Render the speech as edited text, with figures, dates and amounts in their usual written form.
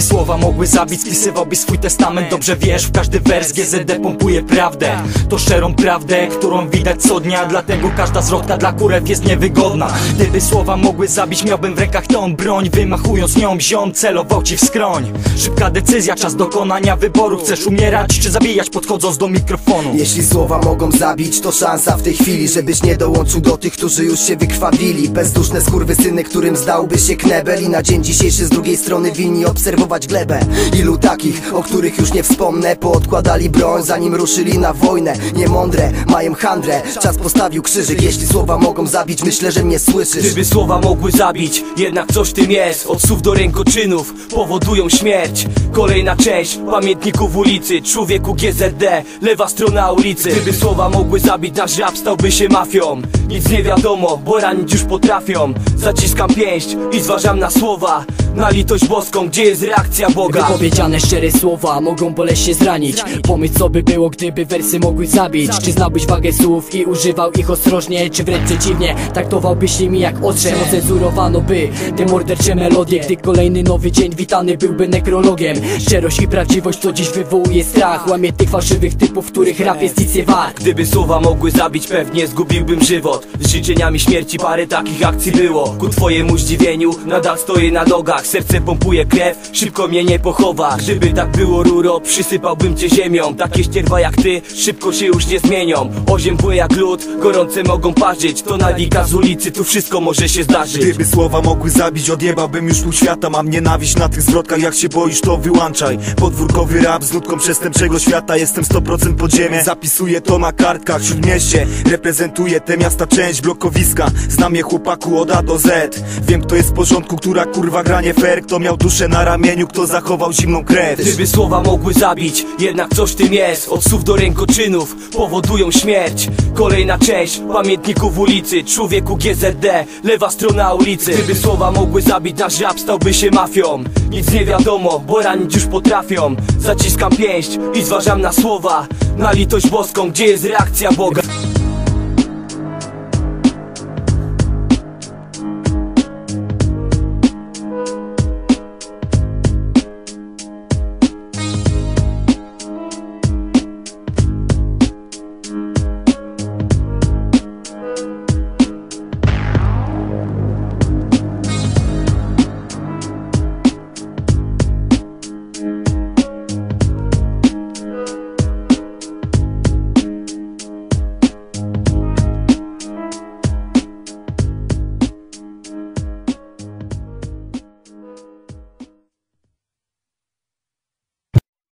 Te słowa mogły zabić, spisywałbyś swój testament. Dobrze wiesz, w każdy wers GZD pompuje prawdę. To szczerą prawdę, którą widać co dnia. Dlatego każda zwrotka dla kurew jest niewygodna. Gdyby słowa mogły zabić, miałbym w rękach tą broń. Wymachując nią, ziom celował ci w skroń. Szybka decyzja, czas dokonania wyboru. Chcesz umierać czy zabijać, podchodząc do mikrofonu? Jeśli słowa mogą zabić, to szansa w tej chwili, żebyś nie dołączył do tych, którzy już się wykrwawili. Bezduszne skurwysyny, którym zdałby się knebel. I na dzień dzisiejszy z drugiej strony winni obserwować glebę. Ilu takich, o których już nie wspomnę, poodkładali broń zanim ruszyli na wojnę. Niemądre, mają handrę, czas postawił krzyżyk. Jeśli słowa mogą zabić, myślę, że mnie słyszysz. Gdyby słowa mogły zabić, jednak coś w tym jest. Od słów do rękoczynów powodują śmierć. Kolejna część pamiętników ulicy. Człowieku GZD, lewa strona ulicy. Gdyby słowa mogły zabić, nasz rap stałby się mafią. Nic nie wiadomo, bo ranić już potrafią. Zaciskam pięść i zważam na słowa. Na litość boską, gdzie jest reakcja Boga? Wypowiedziane szczere słowa mogą boleśnie zranić. Pomyśl co by było, gdyby wersy mogły zabić. Czy znałbyś wagę słów i używał ich ostrożnie? Czy wręcz przeciwnie, traktowałbyś nimi jak ostrze? Ocenzurowano by te mordercze melodie, gdy kolejny nowy dzień witany byłby nekrologiem. Szczerość i prawdziwość, co dziś wywołuje strach, łamie tych fałszywych typów, których rap jest nic nie wart. Gdyby słowa mogły zabić, pewnie zgubiłbym żywot. Z życzeniami śmierci parę takich akcji było. Ku twojemu zdziwieniu nadal stoję na nogach. Serce pompuje krew, szybko mnie nie pochowa. Gdyby tak było ruro, przysypałbym cię ziemią. Takie ścierwa jak ty, szybko się już nie zmienią. Oziębłe jak lód, gorące mogą parzyć. To nalika z ulicy, tu wszystko może się zdarzyć. Gdyby słowa mogły zabić, odjebałbym już pół świata. Mam nienawiść na tych zwrotkach, jak się boisz to wyłączaj. Podwórkowy rap z nutką przestępczego świata. Jestem 100% podziemie, zapisuję to na kartkach. Śródmieście, reprezentuję te miasta, część blokowiska. Znam je chłopaku od A do Z. Wiem kto jest w porządku, która kurwa granie fair, kto miał duszę na ramieniu, kto zachował zimną krew. Gdyby słowa mogły zabić, jednak coś w tym jest. Od słów do rękoczynów powodują śmierć. Kolejna część pamiętników ulicy. Człowieku GZD, lewa strona ulicy. Gdyby słowa mogły zabić, nasz rap stałby się mafią. Nic nie wiadomo, bo ranić już potrafią. Zaciskam pięść i zważam na słowa. Na litość boską, gdzie jest reakcja Boga?